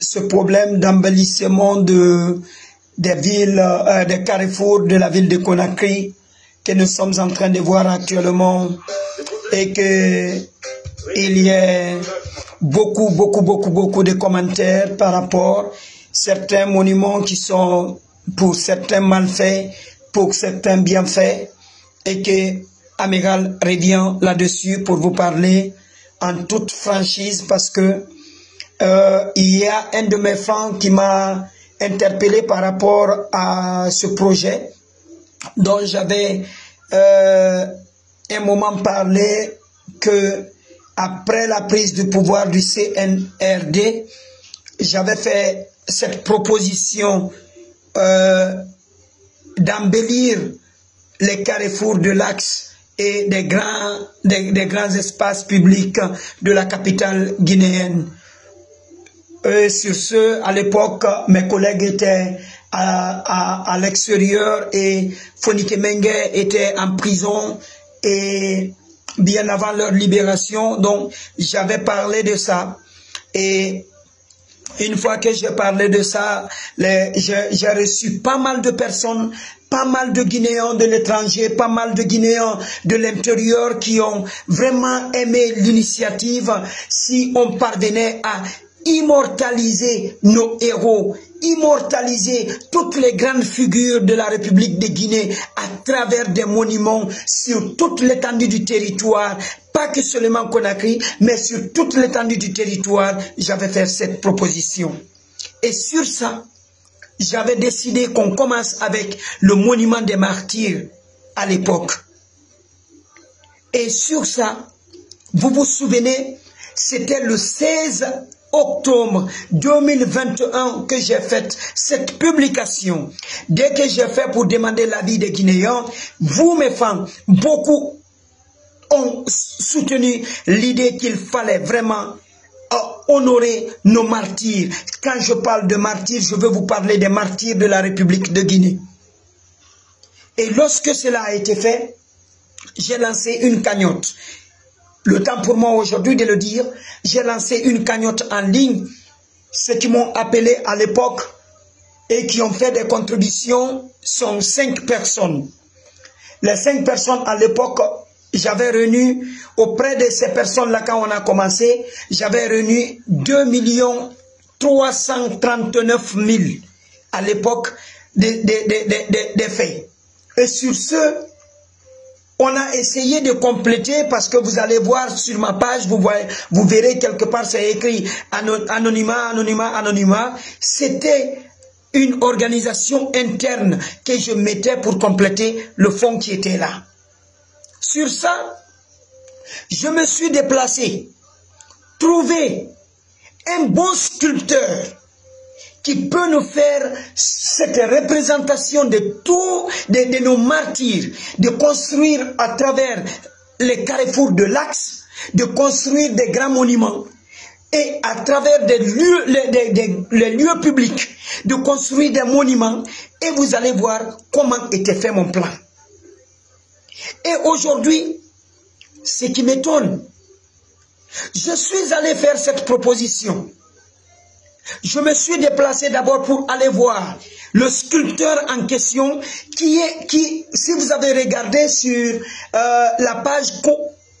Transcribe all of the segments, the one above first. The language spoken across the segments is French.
ce problème d'embellissement des villes, des carrefours de la ville de Conakry que nous sommes en train de voir actuellement, et qu'il y a beaucoup de commentaires par rapport à certains monuments qui sont pour certains mal faits, pour certains bien faits, et que Amiral revient là-dessus pour vous parler en toute franchise, parce que il y a un de mes fans qui m'a interpellé par rapport à ce projet dont j'avais un moment parlé, que après la prise du pouvoir du CNRD, j'avais fait cette proposition d'embellir les carrefours de l'axe et des grands espaces publics de la capitale guinéenne. Et sur ce, à l'époque, mes collègues étaient à l'extérieur et Foniké Menguè était en prison et bien avant leur libération. Donc, j'avais parlé de ça. Et une fois que j'ai parlé de ça, j'ai reçu pas mal de personnes, pas mal de Guinéens de l'étranger, pas mal de Guinéens de l'intérieur qui ont vraiment aimé l'initiative. Si on parvenait à immortaliser nos héros, immortaliser toutes les grandes figures de la République de Guinée à travers des monuments sur toute l'étendue du territoire, pas que seulement Conakry, mais sur toute l'étendue du territoire, j'avais fait cette proposition. Et sur ça, j'avais décidé qu'on commence avec le monument des martyrs à l'époque. Et sur ça, vous vous souvenez, c'était le 16 octobre 2021 que j'ai fait cette publication. Dès que j'ai fait pour demander l'avis des Guinéens, vous mes fans, beaucoup ont soutenu l'idée qu'il fallait vraiment honorer nos martyrs. Quand je parle de martyrs, je veux vous parler des martyrs de la République de Guinée. Et lorsque cela a été fait, j'ai lancé une cagnotte. Le temps pour moi aujourd'hui de le dire, j'ai lancé une cagnotte en ligne. Ceux qui m'ont appelé à l'époque et qui ont fait des contributions sont 5 personnes. Les 5 personnes à l'époque, j'avais réuni, auprès de ces personnes-là quand on a commencé, j'avais réuni 2 339 000 à l'époque des faits. Et sur ce, on a essayé de compléter, parce que vous allez voir sur ma page, vous verrez quelque part, c'est écrit anonymat, anonymat, anonymat. C'était une organisation interne que je mettais pour compléter le fond qui était là. Sur ça, je me suis déplacé, trouver un bon sculpteur qui peut nous faire cette représentation de tous, de nos martyrs, de construire à travers les carrefours de l'axe, de construire des grands monuments, et à travers les lieux publics, de construire des monuments, et vous allez voir comment était fait mon plan. Et aujourd'hui, ce qui m'étonne, je suis allé faire cette proposition. Je me suis déplacé d'abord pour aller voir le sculpteur en question qui si vous avez regardé sur la page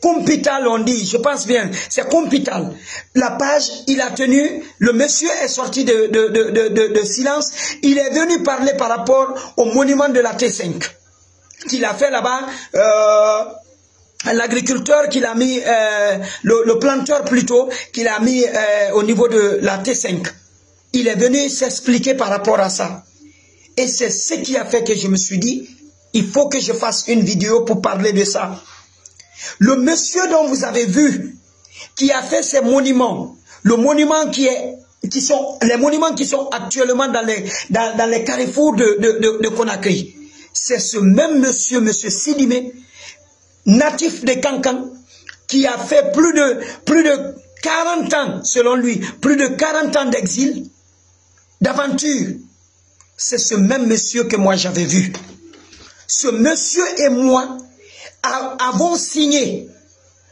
Compital, on dit, je pense bien, c'est Compital. La page, il a tenu, le monsieur est sorti de silence, il est venu parler par rapport au monument de la T5 qu'il a fait là-bas, l'agriculteur qu'il a mis, le planteur plutôt, qu'il a mis au niveau de la T5. Il est venu s'expliquer par rapport à ça. Et c'est ce qui a fait que je me suis dit, il faut que je fasse une vidéo pour parler de ça. Le monsieur dont vous avez vu, qui a fait ces monuments, le monument les monuments qui sont actuellement dans les carrefours de Conakry, c'est ce même monsieur, monsieur Sidimé, natif de Cancan, qui a fait plus de 40 ans, selon lui, plus de 40 ans d'exil, d'aventure. C'est ce même monsieur que moi j'avais vu. Ce monsieur et moi avons signé.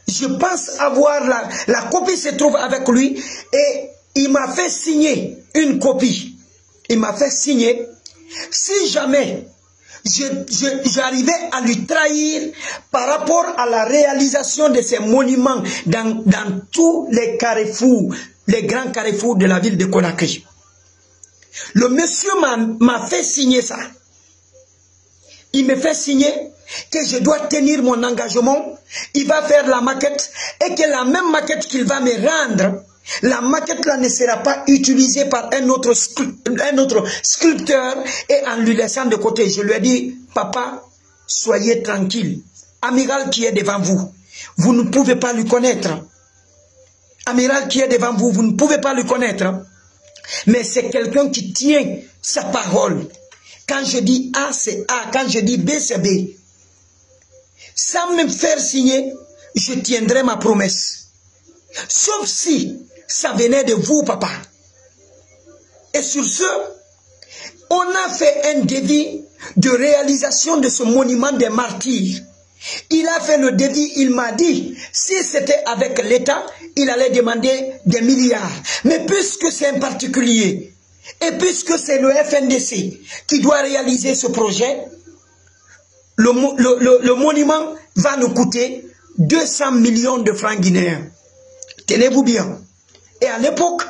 Je pense avoir la copie se trouve avec lui, et il m'a fait signer une copie. Il m'a fait signer. Si jamais j'arrivais à lui trahir par rapport à la réalisation de ces monuments dans tous les carrefours, les grands carrefours de la ville de Conakry. Le monsieur m'a fait signer ça. Il me fait signer que je dois tenir mon engagement. Il va faire la maquette et que la même maquette qu'il va me rendre, la maquette là ne sera pas utilisée par un autre sculpteur, et en lui laissant de côté. Je lui ai dit, papa, soyez tranquille. Amiral qui est devant vous, vous ne pouvez pas le connaître. Amiral qui est devant vous, vous ne pouvez pas le connaître. Mais c'est quelqu'un qui tient sa parole. Quand je dis A, c'est A. Quand je dis B, c'est B. Sans me faire signer, je tiendrai ma promesse. Sauf si ça venait de vous, papa. Et sur ce, on a fait un devis de réalisation de ce monument des martyrs. Il a fait le devis, il m'a dit, si c'était avec l'État, il allait demander des milliards. Mais puisque c'est un particulier, et puisque c'est le FNDC qui doit réaliser ce projet, le monument va nous coûter 200 millions de francs guinéens. Tenez-vous bien. Et à l'époque,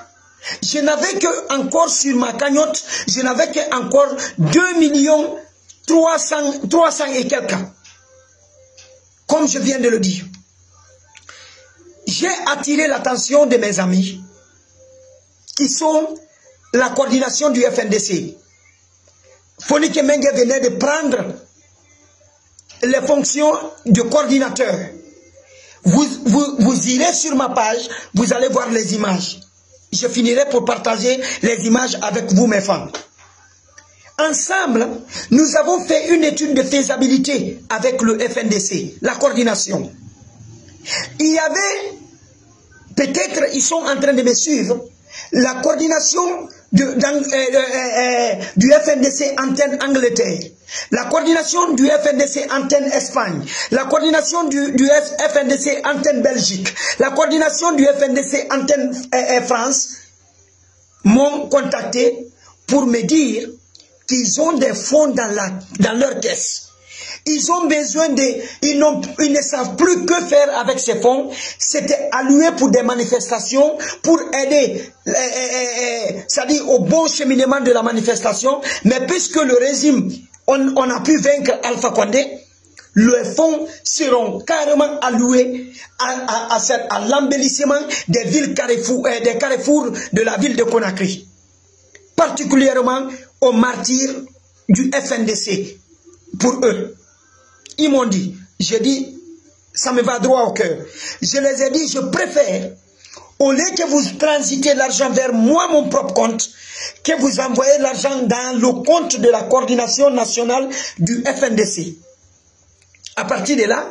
je n'avais que encore sur ma cagnotte, je n'avais que encore 2 300 000 et quelques. Comme je viens de le dire, j'ai attiré l'attention de mes amis qui sont la coordination du FNDC. Foniké Menguè venait de prendre les fonctions de coordinateur. Vous irez sur ma page, vous allez voir les images. Je finirai pour partager les images avec vous, mes femmes. Ensemble, nous avons fait une étude de faisabilité avec le FNDC, la coordination. Il y avait, peut-être ils sont en train de me suivre, la coordination du FNDC antenne Angleterre, la coordination du FNDC antenne Espagne, la coordination du FNDC antenne Belgique, la coordination du FNDC antenne France m'ont contacté pour me dire qu'ils ont des fonds dans leur caisse. Ils ont besoin ils ne savent plus que faire avec ces fonds. C'était alloué pour des manifestations, pour aider, c'est-à-dire au bon cheminement de la manifestation. Mais puisque le régime, on a pu vaincre Alpha Condé, les fonds seront carrément alloués à l'embellissement des villes carrefours de la ville de Conakry, particulièrement aux martyrs du FNDC. Pour eux, ils m'ont dit, j'ai dit, ça me va droit au cœur. Je les ai dit, je préfère, au lieu que vous transitez l'argent vers moi, mon propre compte, que vous envoyez l'argent dans le compte de la coordination nationale du FNDC. À partir de là,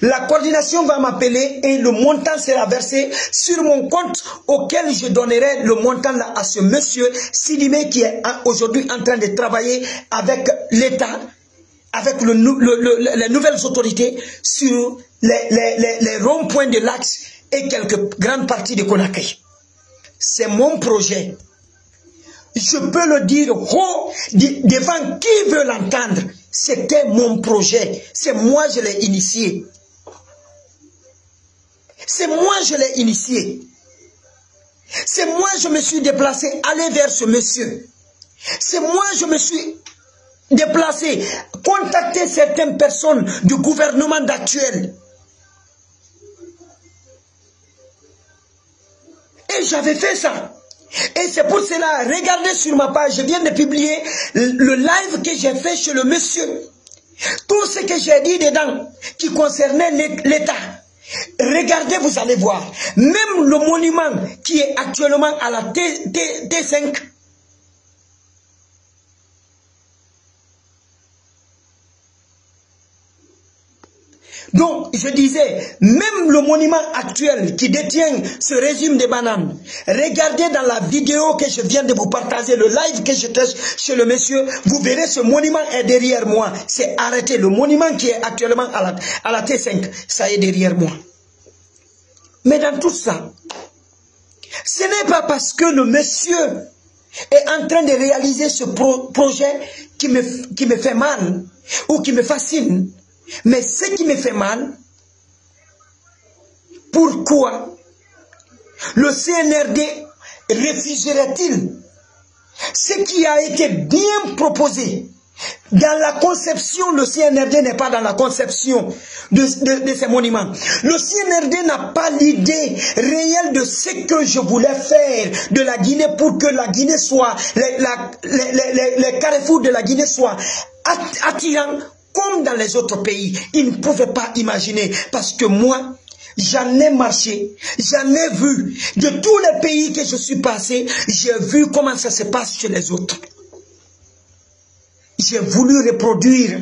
la coordination va m'appeler et le montant sera versé sur mon compte, auquel je donnerai le montant là à ce monsieur Sidimé qui est aujourd'hui en train de travailler avec l'État, avec les nouvelles autorités sur les ronds-points de l'axe et quelques grandes parties de Conakry. C'est mon projet. Je peux le dire haut devant qui veut l'entendre. C'était mon projet. C'est moi je l'ai initié. C'est moi je l'ai initié. C'est moi je me suis déplacé, aller vers ce monsieur. C'est moi je me suis déplacé, contacter certaines personnes du gouvernement d'actuel. Et j'avais fait ça. Et c'est pour cela, regardez sur ma page, je viens de publier le live que j'ai fait chez le monsieur. Tout ce que j'ai dit dedans qui concernait l'État. Regardez, vous allez voir. Même le monument qui est actuellement à la T5, donc, je disais, même le monument actuel qui détient ce régime des bananes, regardez dans la vidéo que je viens de vous partager, le live que je teste chez le monsieur, vous verrez ce monument est derrière moi. C'est arrêté. Le monument qui est actuellement à la T5, ça est derrière moi. Mais dans tout ça, Ce n'est pas parce que le monsieur est en train de réaliser ce projet qui me fait mal ou qui me fascine. Mais ce qui me fait mal, pourquoi le CNRD refuserait-il ce qui a été bien proposé? Dans la conception, le CNRD n'est pas dans la conception de ces monuments. Le CNRD n'a pas l'idée réelle de ce que je voulais faire de la Guinée pour que la Guinée soit, les carrefours de la Guinée soient attirants comme dans les autres pays. Ils ne pouvaient pas imaginer, parce que moi, j'en ai marché, j'en ai vu. De tous les pays que je suis passé, j'ai vu comment ça se passe chez les autres. J'ai voulu reproduire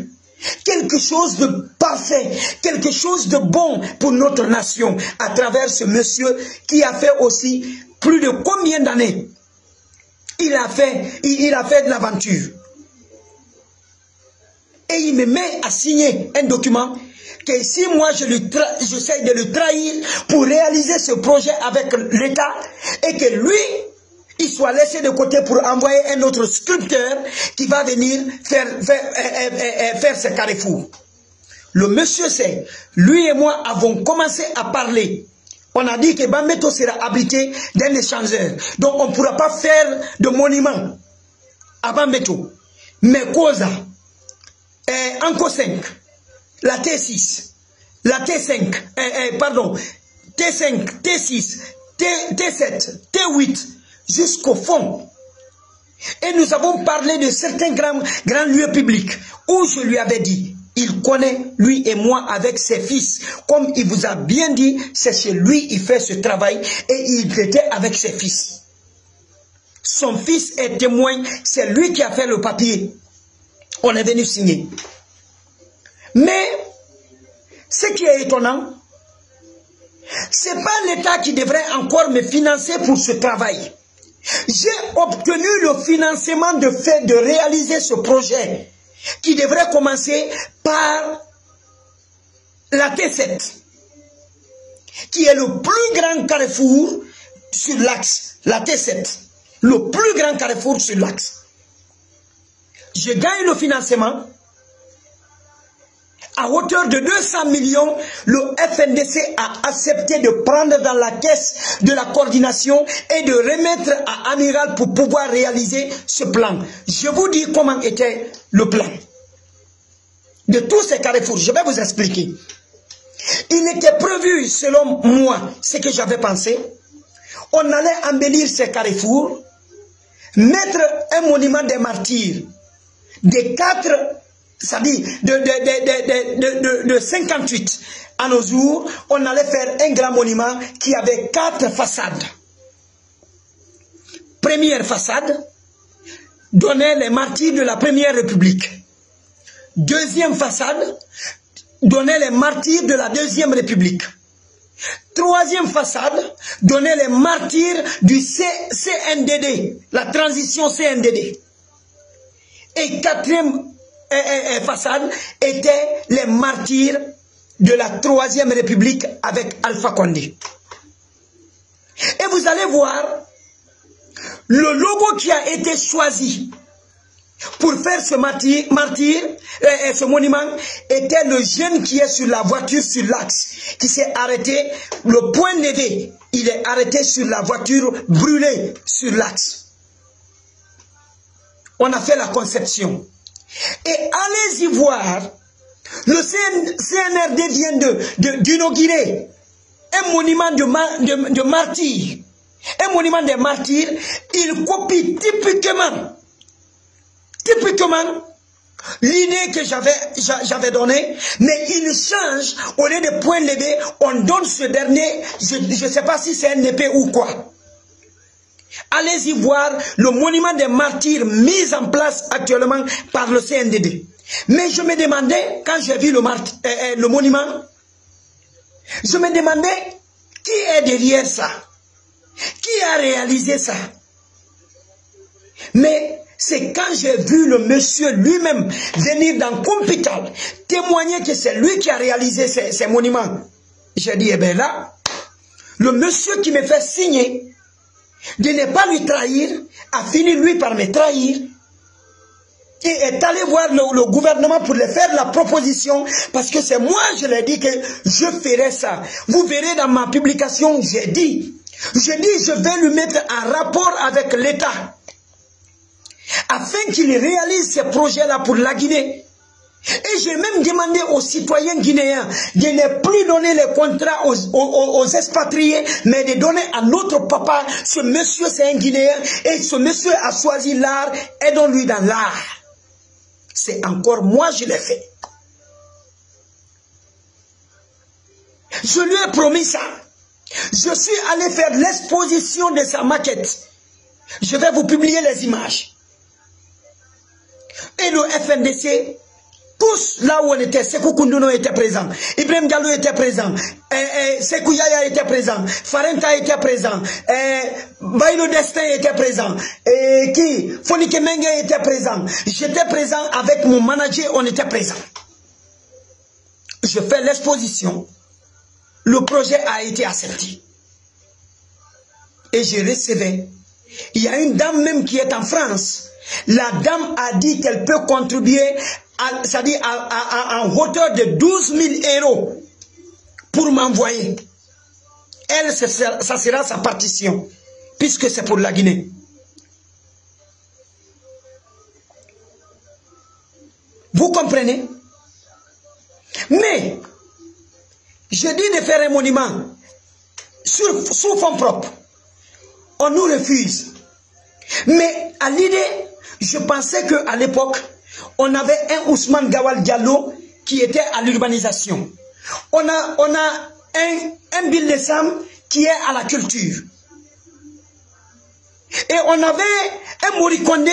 quelque chose de parfait, quelque chose de bon pour notre nation, à travers ce monsieur qui a fait aussi plus de combien d'années il a fait de l'aventure. Et il me met à signer un document que si moi j'essaie de le trahir pour réaliser ce projet avec l'État, et que lui, il soit laissé de côté pour envoyer un autre sculpteur qui va venir faire ce carrefour. Le monsieur sait, lui et moi avons commencé à parler. On a dit que Bambeto sera habité d'un échangeur. Donc on ne pourra pas faire de monument à Bambeto. Mais Kosa, Anko 5, la T6, la T5, pardon, T5, T6, T7, T8, jusqu'au fond. Et nous avons parlé de certains grands lieux publics où je lui avais dit, il connaît, lui et moi, avec ses fils. Comme il vous a bien dit, c'est chez lui il fait ce travail, et il était avec ses fils. Son fils est témoin, c'est lui qui a fait le papier. On est venu signer. Mais ce qui est étonnant, ce n'est pas l'État qui devrait encore me financer pour ce travail. J'ai obtenu le financement de réaliser ce projet qui devrait commencer par la T7, qui est le plus grand carrefour sur l'axe. La T7, le plus grand carrefour sur l'axe. Je gagne le financement à hauteur de 200 millions, le FNDC a accepté de prendre dans la caisse de la coordination et de remettre à Amiral pour pouvoir réaliser ce plan. Je vous dis comment était le plan de tous ces carrefours. Je vais vous expliquer. Il était prévu, selon moi, ce que j'avais pensé. On allait embellir ces carrefours, mettre un monument des martyrs, des 4... c'est-à-dire de 58 à nos jours, on allait faire un grand monument qui avait 4 façades. Première façade donnait les martyrs de la Première République. Deuxième façade donnait les martyrs de la Deuxième République. Troisième façade donnait les martyrs du CNDD, la transition CNDD. Et quatrième façade étaient les martyrs de la Troisième République avec Alpha Condé. Et vous allez voir le logo qui a été choisi pour faire ce ce monument était le jeune qui est sur la voiture sur l'axe, qui s'est arrêté, le point levé, il est arrêté sur la voiture brûlée sur l'axe. On a fait la conception. Et allez-y voir, le CNRD vient d'inaugurer un monument de martyrs, un monument des martyrs. Il copie typiquement l'idée que j'avais donnée, mais il change. Au lieu de point levé, on donne ce dernier, je ne sais pas si c'est un épée ou quoi. Allez-y voir le monument des martyrs mis en place actuellement par le CNDD. Mais je me demandais, quand j'ai vu le monument, je me demandais qui est derrière ça, qui a réalisé ça. Mais c'est quand j'ai vu le monsieur lui-même venir dans Compital témoigner que c'est lui qui a réalisé ces monuments. J'ai dit, eh bien là, le monsieur qui me fait signer de ne pas lui trahir, a fini lui par me trahir. Et est allé voir le gouvernement pour lui faire la proposition, parce que c'est moi, je lui ai dit que je ferai ça. Vous verrez dans ma publication, j'ai dit, je vais lui mettre un rapport avec l'État, afin qu'il réalise ces projets-là pour la Guinée. Et j'ai même demandé aux citoyens guinéens de ne plus donner les contrats aux expatriés, mais de donner à notre papa, ce monsieur c'est un Guinéen, et ce monsieur a choisi l'art, aidons-lui dans l'art. C'est encore moi je l'ai fait. Je lui ai promis ça. Je suis allé faire l'exposition de sa maquette. Je vais vous publier les images. Et le FNDC, tous là où on était, Sékou Koundouno était présent, Ibrahim Galou était présent, Sekou Yaya était présent, Farenta était présent, Baylo Destin était présent, Foniké Menguè était présent. J'étais présent avec mon manager, on était présent. Je fais l'exposition. Le projet a été accepté. Et je recevais. Il y a une dame même qui est en France. La dame a dit qu'elle peut contribuer, c'est-à-dire en hauteur de 12 000 € pour m'envoyer. Elle, ça sera sa partition, puisque c'est pour la Guinée. Vous comprenez? Mais, je dis de faire un monument sous fonds propres. On nous refuse. Mais à l'idée, je pensais qu'à l'époque, on avait un Ousmane Gawal Diallo qui était à l'urbanisation. On a un Bill Desam qui est à la culture. Et on avait un Morikonde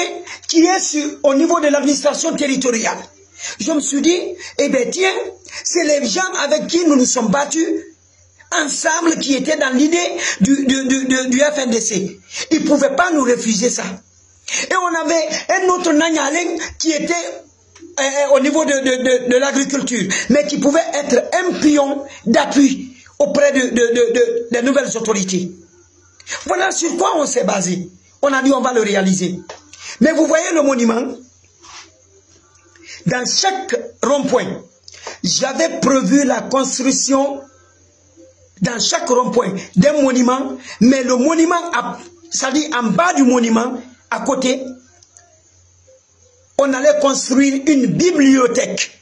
qui est au niveau de l'administration territoriale. Je me suis dit, eh bien tiens, c'est les gens avec qui nous nous sommes battus ensemble qui étaient dans l'idée du FNDC. Ils ne pouvaient pas nous refuser ça. Et on avait un autre Nanyaleng qui était au niveau de l'agriculture, mais qui pouvait être un pion d'appui auprès des nouvelles autorités. Voilà sur quoi on s'est basé. On a dit on va le réaliser. Mais vous voyez le monument, dans chaque rond-point, j'avais prévu la construction dans chaque rond-point d'un monument, mais le monument, c'est-à-dire en bas du monument, à côté, on allait construire une bibliothèque.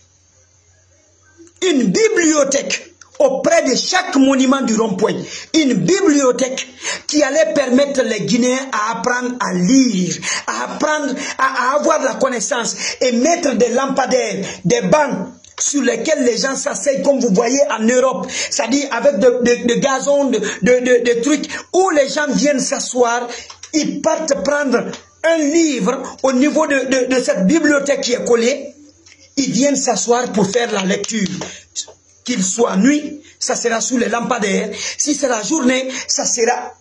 Une bibliothèque auprès de chaque monument du rond-point. Une bibliothèque qui allait permettre les Guinéens à apprendre à lire, à apprendre à avoir la connaissance et mettre des lampadaires, des bancs sur lesquels les gens s'asseyent comme vous voyez en Europe, c'est-à-dire avec de gazon, de trucs où les gens viennent s'asseoir. Ils partent prendre un livre au niveau de cette bibliothèque qui est collée. Ils viennent s'asseoir pour faire la lecture. Qu'il soit nuit, ça sera sous les lampadaires. Si c'est la journée, ça sera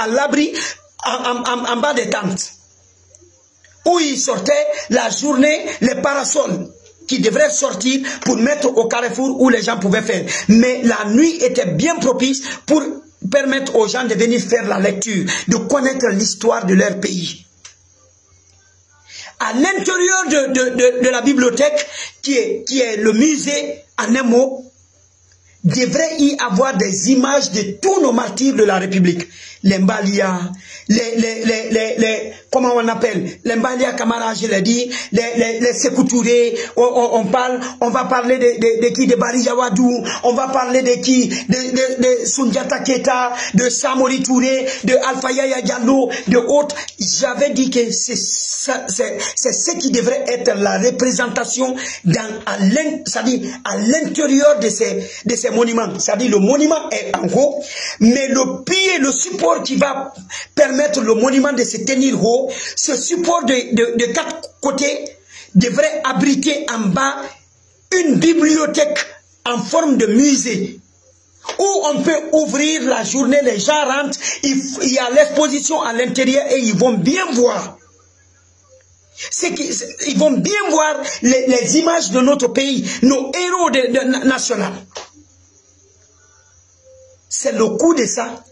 à l'abri, en bas des tentes. Où ils sortaient la journée, les parasols qui devraient sortir pour mettre au carrefour où les gens pouvaient faire. Mais la nuit était bien propice pour permettre aux gens de venir faire la lecture, de connaître l'histoire de leur pays. À l'intérieur de la bibliothèque, qui est le musée, en un mot, devrait y avoir des images de tous nos martyrs de la République. Les M'Balia, comment on appelle, les M'Balia Camara, je l'ai dit, les Sékou Touré, on va parler de qui, de Bari Jawadou, on va parler de qui, de Sundiata Keta, de Samori Touré, de Alpha Yaya Yalo, de autres. J'avais dit que c'est ce qui devrait être la représentation à l'intérieur de ces monuments. C'est-à-dire le monument est en haut, mais le pied, le support qui va permettre le monument de se tenir haut, ce support de quatre côtés devrait abriter en bas une bibliothèque en forme de musée où on peut ouvrir la journée, les gens rentrent, il y a l'exposition à l'intérieur et ils vont bien voir. Ils vont bien voir les images de notre pays, nos héros nationaux. C'est le coup de ça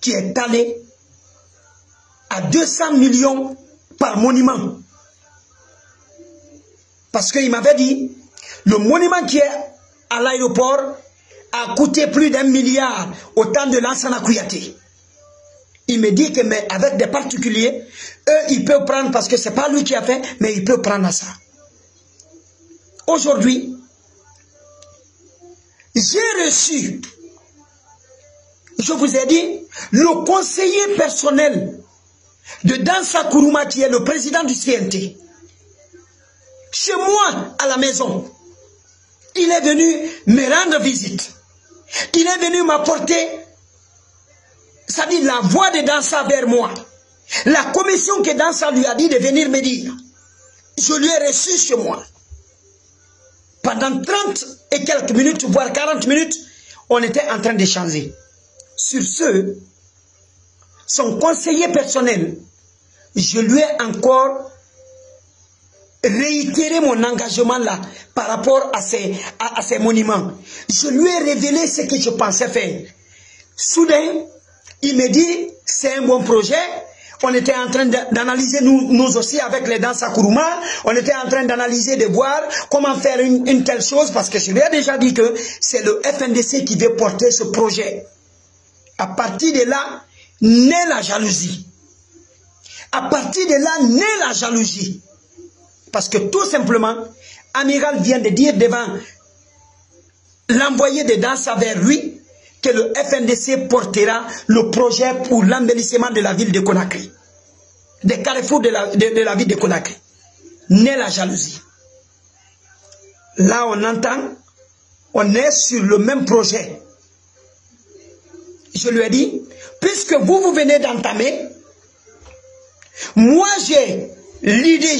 qui est allé à 200 millions par monument. Parce qu'il m'avait dit, le monument qui est à l'aéroport a coûté plus d'1 milliard au temps de Lansana Kouyaté. Il me dit que mais avec des particuliers, eux ils peuvent prendre parce que c'est pas lui qui a fait, mais ils peuvent prendre à ça. Aujourd'hui, j'ai reçu, je vous ai dit, le conseiller personnel de Dansa Kourouma qui est le président du CNT. Chez moi, à la maison, il est venu me rendre visite. Il est venu m'apporter, ça dit la voix de Dansa vers moi. La commission que Dansa lui a dit de venir me dire, je lui ai reçu chez moi. Pendant 30 et quelques minutes, voire 40 minutes, on était en train d'échanger. Sur ce, son conseiller personnel, je lui ai encore réitéré mon engagement là par rapport à ces monuments. Je lui ai révélé ce que je pensais faire. Soudain, il me dit, c'est un bon projet. On était en train d'analyser, nous aussi, avec les Dansa Kourouma, on était en train d'analyser, de voir comment faire une telle chose, parce que je lui ai déjà dit que c'est le FNDC qui veut porter ce projet. À partir de là, naît la jalousie. À partir de là, naît la jalousie. Parce que tout simplement, Amiral vient de dire devant l'envoyé de Dansa vers lui, que le FNDC portera le projet pour l'embellissement de la ville de Conakry, des carrefours de la ville de Conakry. Naît la jalousie. Là, on entend, on est sur le même projet. Je lui ai dit, puisque vous venez d'entamer, moi j'ai l'idée,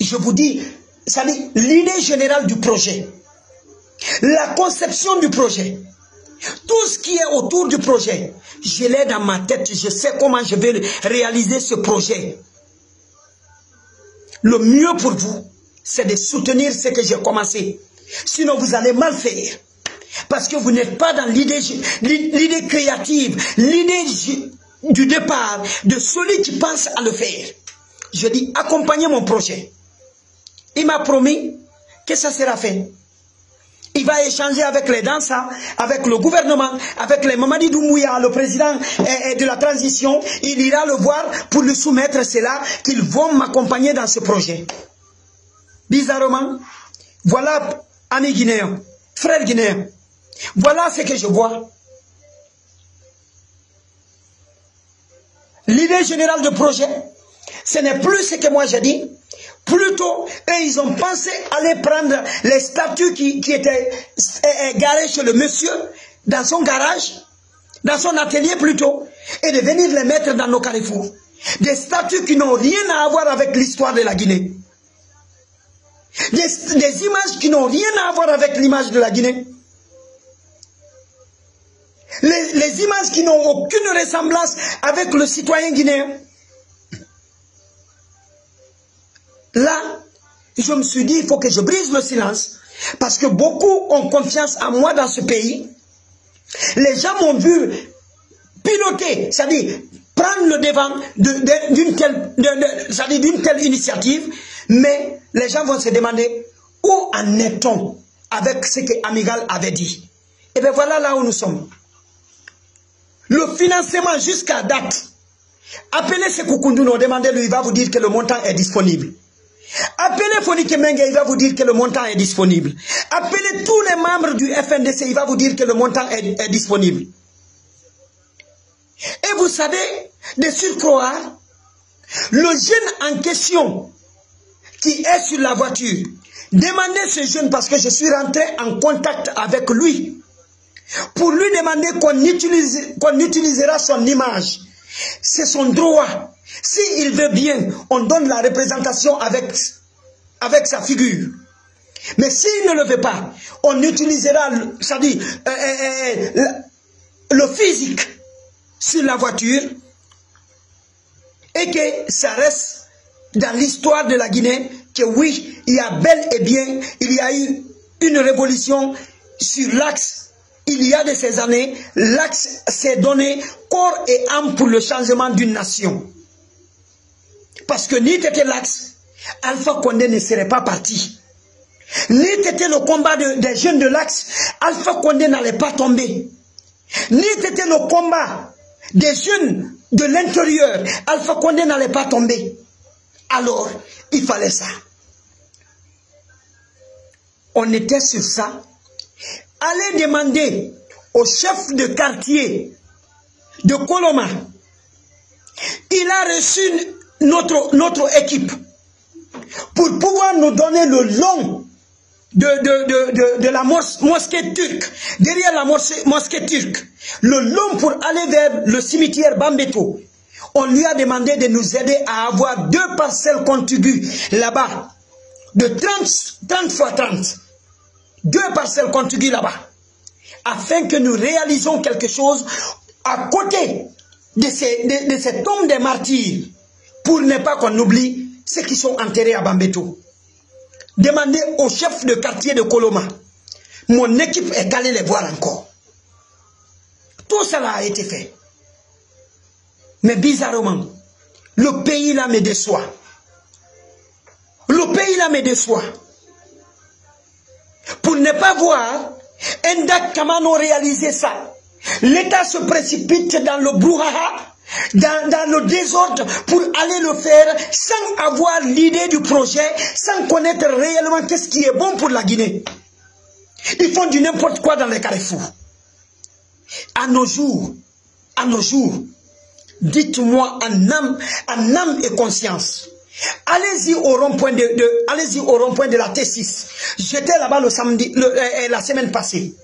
je vous dis, ça dit l'idée générale du projet, la conception du projet. Tout ce qui est autour du projet, je l'ai dans ma tête, je sais comment je vais réaliser ce projet. Le mieux pour vous, c'est de soutenir ce que j'ai commencé. Sinon, vous allez mal faire. Parce que vous n'êtes pas dans l'idée créative, l'idée du départ de celui qui pense à le faire. Je dis, accompagnez mon projet. Il m'a promis que ça sera fait. Il va échanger avec les Dansa, avec le gouvernement, avec les Mamadi Doumouya, le président de la transition. Il ira le voir pour lui soumettre cela, qu'ils vont m'accompagner dans ce projet. Bizarrement, voilà, amis guinéens, frères guinéens, voilà ce que je vois. L'idée générale du projet, ce n'est plus ce que moi j'ai dit. Plutôt, ils ont pensé aller prendre les statues qui étaient garées chez le monsieur, dans son garage, dans son atelier plutôt, et de venir les mettre dans nos carrefours. Des statues qui n'ont rien à voir avec l'histoire de la Guinée. Des images qui n'ont rien à voir avec l'image de la Guinée. Les images qui n'ont aucune ressemblance avec le citoyen guinéen. Là, je me suis dit, il faut que je brise le silence, parce que beaucoup ont confiance en moi dans ce pays. Les gens m'ont vu piloter, c'est-à-dire prendre le devant d'une telle initiative, mais les gens vont se demander où en est-on avec ce que Amiral avait dit. Et bien voilà là où nous sommes. Le financement jusqu'à date, appelez Sékou Koundouno, demandez-lui, il va vous dire que le montant est disponible. Appelez Foniké Menguè, il va vous dire que le montant est disponible. Appelez tous les membres du FNDC, il va vous dire que le montant est disponible. Et vous savez, de surcroît, le jeune en question qui est sur la voiture, demandez ce jeune, parce que je suis rentré en contact avec lui, pour lui demander qu'on utilisera son image. C'est son droit. S'il veut bien, on donne la représentation avec sa figure. Mais s'il ne le veut pas, on utilisera, c'est-à-dire, le physique sur la voiture, et que ça reste dans l'histoire de la Guinée que oui, il y a bel et bien, il y a eu une révolution sur l'axe. Il y a de ces années, l'axe s'est donné corps et âme pour le changement d'une nation. Parce que ni t'étais l'axe, Alpha Condé ne serait pas parti. Ni t'étais le combat des jeunes de l'axe, Alpha Condé n'allait pas tomber. Ni t'étais le combat des jeunes de l'intérieur, Alpha Condé n'allait pas tomber. Alors, il fallait ça. On était sur ça. Allez demander au chef de quartier de Koloma. Il a reçu notre équipe pour pouvoir nous donner le long de la mosquée turque, derrière la mosquée turque, le long pour aller vers le cimetière Bambeto. On lui a demandé de nous aider à avoir deux parcelles contiguës là-bas, de 30 x 30. Deux parcelles contiguës là-bas, afin que nous réalisions quelque chose à côté de ces tombes des martyrs, pour ne pas qu'on oublie ceux qui sont enterrés à Bambeto. Demandez au chef de quartier de Koloma. Mon équipe est allée les voir encore. Tout cela a été fait. Mais bizarrement, le pays là me déçoit. Le pays là me déçoit. Pour ne pas voir Ndak Kamano réaliser ça, l'État se précipite dans le brouhaha, dans le désordre, pour aller le faire sans avoir l'idée du projet, sans connaître réellement qu'est-ce qui est bon pour la Guinée. Ils font du n'importe quoi dans les carrefours. À nos jours, dites-moi en âme et conscience, allez-y au rond-point de la T6. J'étais là-bas le samedi, la semaine passée.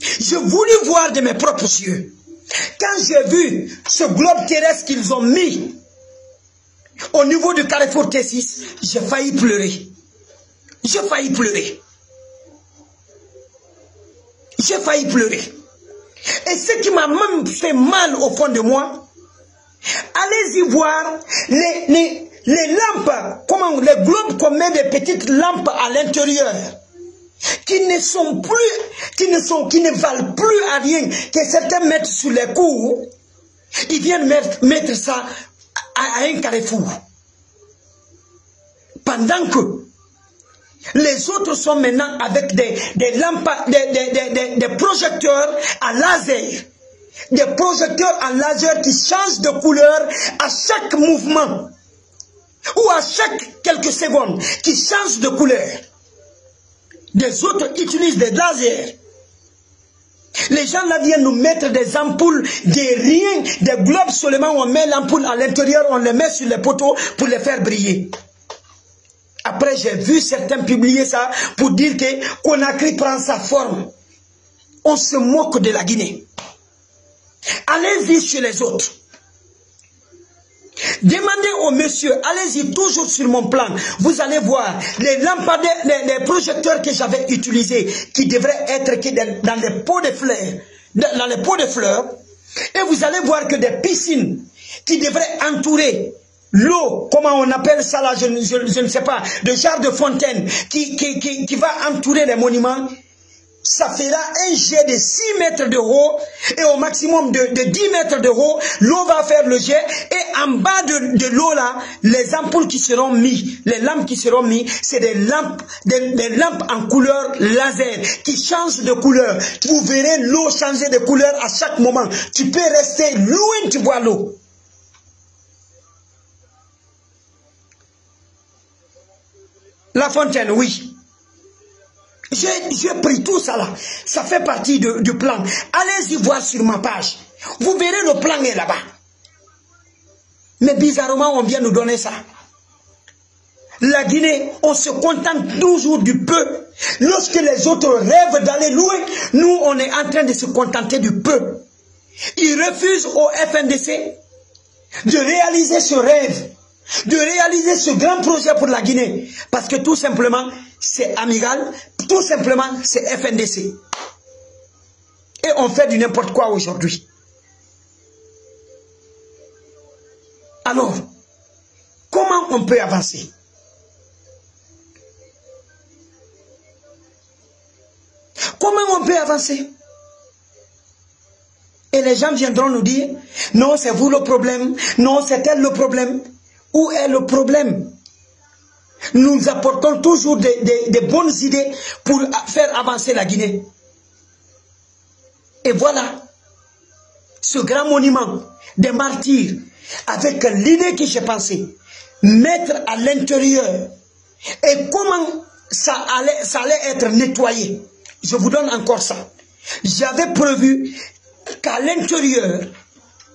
Je voulais voir de mes propres yeux. Quand j'ai vu ce globe terrestre qu'ils ont mis au niveau du carrefour T6, j'ai failli pleurer. J'ai failli pleurer. J'ai failli pleurer. Et ce qui m'a même fait mal au fond de moi, allez-y voir les lampes, comment, les globes qu'on met des petites lampes à l'intérieur, qui ne valent plus à rien, que certains mettent sur les cours. Ils viennent mettre ça à un carrefour. Pendant que les autres sont maintenant avec des lampes, des projecteurs à laser. Des projecteurs en laser qui changent de couleur à chaque mouvement ou à chaque quelques secondes, qui changent de couleur. Des autres utilisent des lasers. Les gens là viennent nous mettre des ampoules, des rien, des globes seulement. On met l'ampoule à l'intérieur, on les met sur les poteaux pour les faire briller. Après, j'ai vu certains publier ça pour dire que Conakry prend sa forme. On se moque de la Guinée. Allez-y chez les autres. Demandez au monsieur, allez-y toujours sur mon plan. Vous allez voir les lampadaires, les projecteurs que j'avais utilisés, qui devraient être dans les pots de fleurs, et vous allez voir que des piscines qui devraient entourer l'eau, comment on appelle ça là, je ne sais pas, de genre de fontaine qui va entourer les monuments. Ça fera un jet de 6 mètres de haut et au maximum de 10 mètres de haut, l'eau va faire le jet, et en bas de l'eau là, les ampoules qui seront mises, les lampes qui seront mises, c'est des lampes en couleur laser qui changent de couleur. Vous verrez l'eau changer de couleur à chaque moment. Tu peux rester loin, tu vois l'eau. La fontaine, oui. J'ai pris tout ça là. Ça fait partie du plan. Allez-y voir sur ma page. Vous verrez, le plan est là-bas. Mais bizarrement, on vient nous donner ça. La Guinée, on se contente toujours du peu. Lorsque les autres rêvent d'aller loin, nous, on est en train de se contenter du peu. Ils refusent au FNDC de réaliser ce rêve, de réaliser ce grand projet pour la Guinée. Parce que tout simplement, c'est Amiral, tout simplement, c'est FNDC. Et on fait du n'importe quoi aujourd'hui. Alors, comment on peut avancer? Comment on peut avancer? Et et les gens viendront nous dire « Non, c'est vous le problème. Non, c'est elle le problème. » Où est le problème? Nous apportons toujours des bonnes idées pour faire avancer la Guinée. Et voilà ce grand monument des martyrs avec l'idée que j'ai pensé mettre à l'intérieur et comment ça allait être nettoyé. Je vous donne encore ça. J'avais prévu qu'à l'intérieur,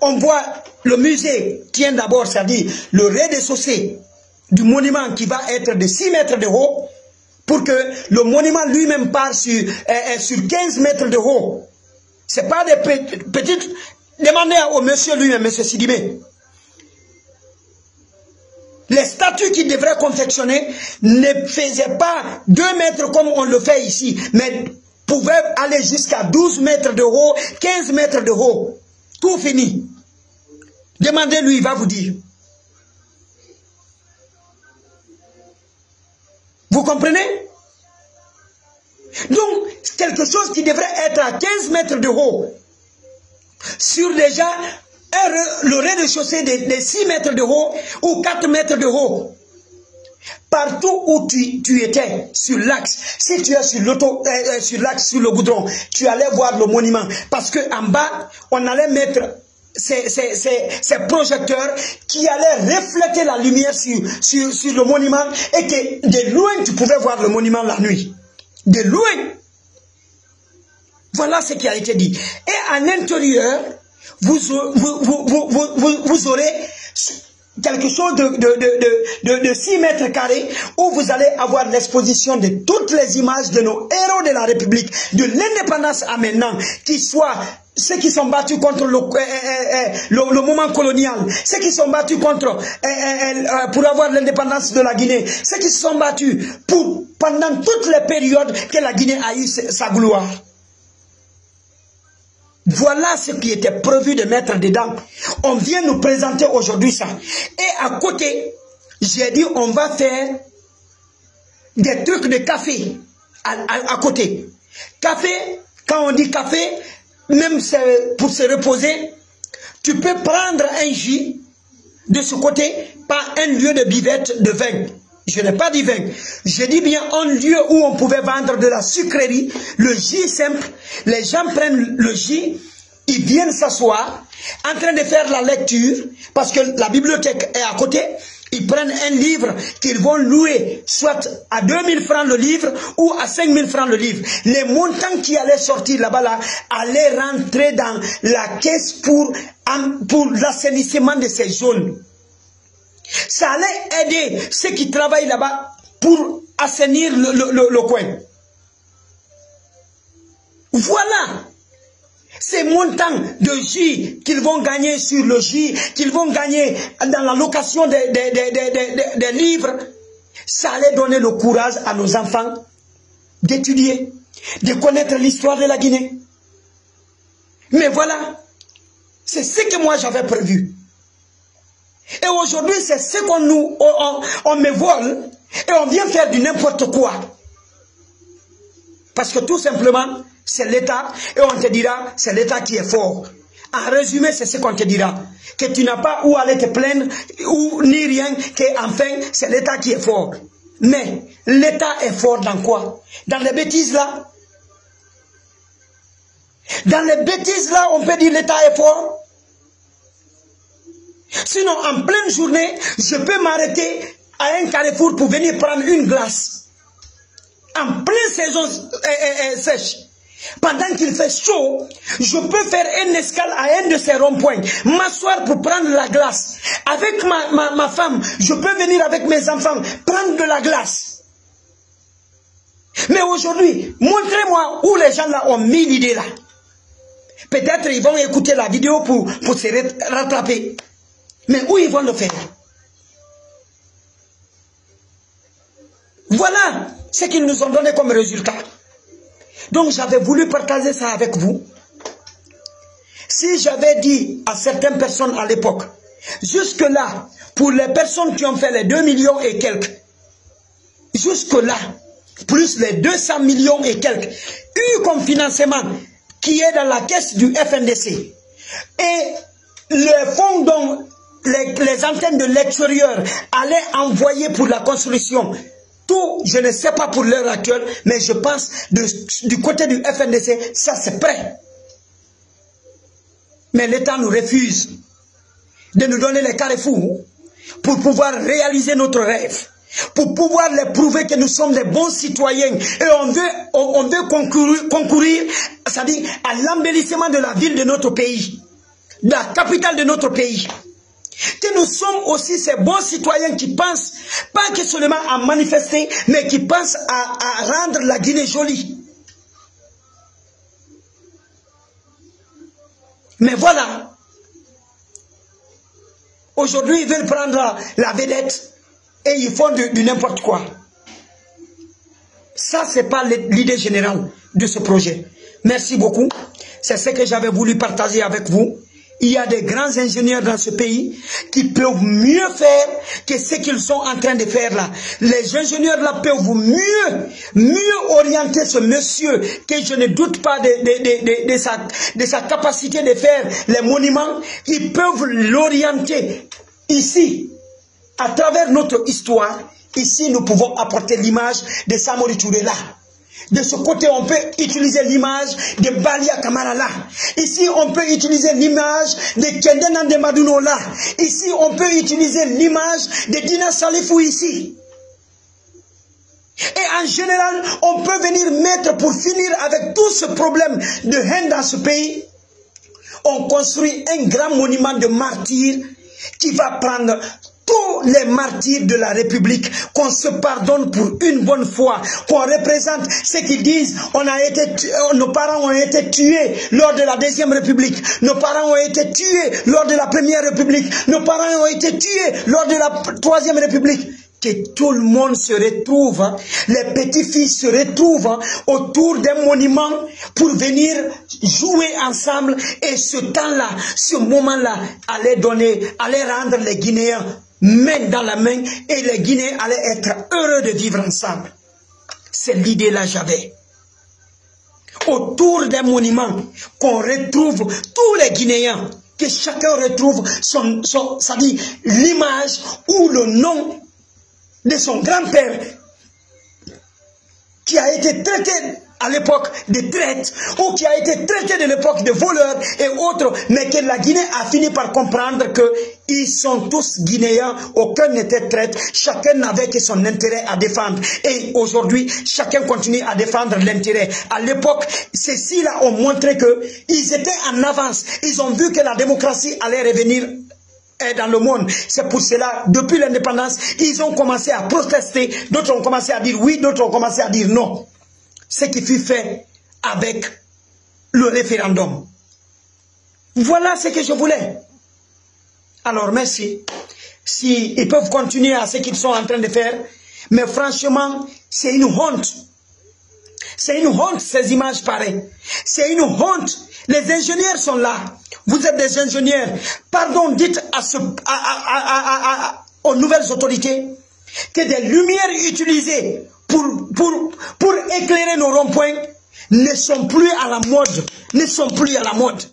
on voit le musée tient d'abord, c'est-à-dire le rez-de-chaussée du monument qui va être de 6 mètres de haut pour que le monument lui-même part sur 15 mètres de haut. Ce n'est pas des petites... Demandez au monsieur lui-même, monsieur Sidimé. Les statues qu'il devrait confectionner ne faisaient pas 2 mètres comme on le fait ici, mais pouvaient aller jusqu'à 12 mètres de haut, 15 mètres de haut. Tout fini. Demandez-lui, il va vous dire. Vous comprenez? Donc, quelque chose qui devrait être à 15 mètres de haut, sur déjà le rez-de-chaussée de 6 mètres de haut ou 4 mètres de haut. Partout où tu étais sur l'axe, si tu es sur l'axe, sur le goudron, tu allais voir le monument. Parce qu'en bas, on allait mettre ces projecteurs qui allaient refléter la lumière sur le monument et que de loin, tu pouvais voir le monument la nuit. De loin. Voilà ce qui a été dit. Et à l'intérieur, vous aurez... quelque chose de 6 mètres carrés où vous allez avoir l'exposition de toutes les images de nos héros de la République, de l'indépendance à maintenant, qui soient ceux qui sont battus contre le moment colonial, ceux qui sont battus contre pour avoir l'indépendance de la Guinée, ceux qui sont battus pendant toutes les périodes que la Guinée a eu sa gloire. Voilà ce qui était prévu de mettre dedans. On vient nous présenter aujourd'hui ça. Et à côté, j'ai dit on va faire des trucs de café à côté. Café, quand on dit café, même pour se reposer, tu peux prendre un jus de ce côté par un lieu de buvette de vin. Je n'ai pas dit vin. Je dis bien un lieu où on pouvait vendre de la sucrerie, le jus simple. Les gens prennent le jus, ils viennent s'asseoir, en train de faire la lecture, parce que la bibliothèque est à côté. Ils prennent un livre qu'ils vont louer, soit à 2000 francs le livre ou à 5000 francs le livre. Les montants qui allaient sortir là-bas, allaient rentrer dans la caisse pour l'assainissement de ces zones. Ça allait aider ceux qui travaillent là-bas pour assainir le coin. Voilà ces montants de jus qu'ils vont gagner sur le jus, qu'ils vont gagner dans la location des livres. Ça allait donner le courage à nos enfants d'étudier, de connaître l'histoire de la Guinée. Mais voilà, c'est ce que moi j'avais prévu. Et aujourd'hui, c'est ce qu'on nous... On me vole et on vient faire du n'importe quoi. Parce que tout simplement, c'est l'État et on te dira, c'est l'État qui est fort. En résumé, c'est ce qu'on te dira. Que tu n'as pas où aller te plaindre, ou ni rien, que enfin, c'est l'État qui est fort. Mais l'État est fort dans quoi? Dans les bêtises là? Dans les bêtises là, on peut dire l'État est fort? Sinon, en pleine journée, je peux m'arrêter à un carrefour pour venir prendre une glace. En pleine saison sèche, pendant qu'il fait chaud, je peux faire une escale à un de ces ronds-points, m'asseoir pour prendre la glace. Avec ma femme, je peux venir avec mes enfants prendre de la glace. Mais aujourd'hui, montrez-moi où les gens là ont mis l'idée là. Peut-être ils vont écouter la vidéo pour se rattraper. Mais où ils vont le faire? Voilà ce qu'ils nous ont donné comme résultat. Donc j'avais voulu partager ça avec vous. Si j'avais dit à certaines personnes à l'époque, jusque-là, pour les personnes qui ont fait les 2 millions et quelques, jusque-là, plus les 200 millions et quelques, eu comme financement qui est dans la caisse du FNDC, et le fonds dont les antennes de l'extérieur allaient envoyer pour la construction. Tout, je ne sais pas pour l'heure actuelle, mais je pense du côté du FNDC, ça c'est prêt. Mais l'État nous refuse de nous donner les carrefours pour pouvoir réaliser notre rêve, pour pouvoir les prouver que nous sommes des bons citoyens. Et on veut concourir, c'est-à-dire à l'embellissement de la ville de notre pays, de la capitale de notre pays. Que nous sommes aussi ces bons citoyens qui pensent, pas que seulement à manifester, mais qui pensent à rendre la Guinée jolie. Mais voilà, aujourd'hui ils veulent prendre la vedette et ils font du n'importe quoi. Ça, c'est pas l'idée générale de ce projet. Merci beaucoup, c'est ce que j'avais voulu partager avec vous. Il y a des grands ingénieurs dans ce pays qui peuvent mieux faire que ce qu'ils sont en train de faire là. Les ingénieurs là peuvent mieux orienter ce monsieur, que je ne doute pas de sa capacité de faire les monuments. Ils peuvent l'orienter ici, à travers notre histoire. Ici, nous pouvons apporter l'image de Samori Touré là. De ce côté, on peut utiliser l'image de M'Balia Camara là. Ici, on peut utiliser l'image de Kenden Andemadounou là. Ici, on peut utiliser l'image de Dina Salifou ici. Et en général, on peut venir mettre, pour finir avec tout ce problème de haine dans ce pays, on construit un grand monument de martyrs qui va prendre tous les martyrs de la République, qu'on se pardonne pour une bonne fois, qu'on représente ceux qui disent nos parents ont été tués lors de la Deuxième République, nos parents ont été tués lors de la Première République, nos parents ont été tués lors de la Troisième République. Que tout le monde se retrouve, les petits-filles se retrouvent autour d'un monument pour venir jouer ensemble et ce temps-là, ce moment-là, allait rendre les Guinéens main dans la main et les Guinéens allaient être heureux de vivre ensemble. C'est l'idée-là que j'avais. Autour d'un monument qu'on retrouve tous les Guinéens, que chacun retrouve ça dit l'image ou le nom de son grand-père qui a été traité à l'époque de traite ou qui a été traité de l'époque de voleurs et autres, mais que la Guinée a fini par comprendre qu'ils sont tous Guinéens, aucun n'était traite, chacun n'avait que son intérêt à défendre. Et aujourd'hui, chacun continue à défendre l'intérêt. À l'époque, ceux-ci-là ont montré qu'ils étaient en avance, ils ont vu que la démocratie allait revenir dans le monde. C'est pour cela, depuis l'indépendance, ils ont commencé à protester, d'autres ont commencé à dire oui, d'autres ont commencé à dire non. Ce qui fut fait avec le référendum. Voilà ce que je voulais. Alors merci. S'ils peuvent continuer à ce qu'ils sont en train de faire, mais franchement, c'est une honte. C'est une honte, ces images pareilles. C'est une honte. Les ingénieurs sont là. Vous êtes des ingénieurs. Pardon, dites aux nouvelles autorités que des lumières utilisées pour éclairer nos ronds-points ne sont plus à la mode.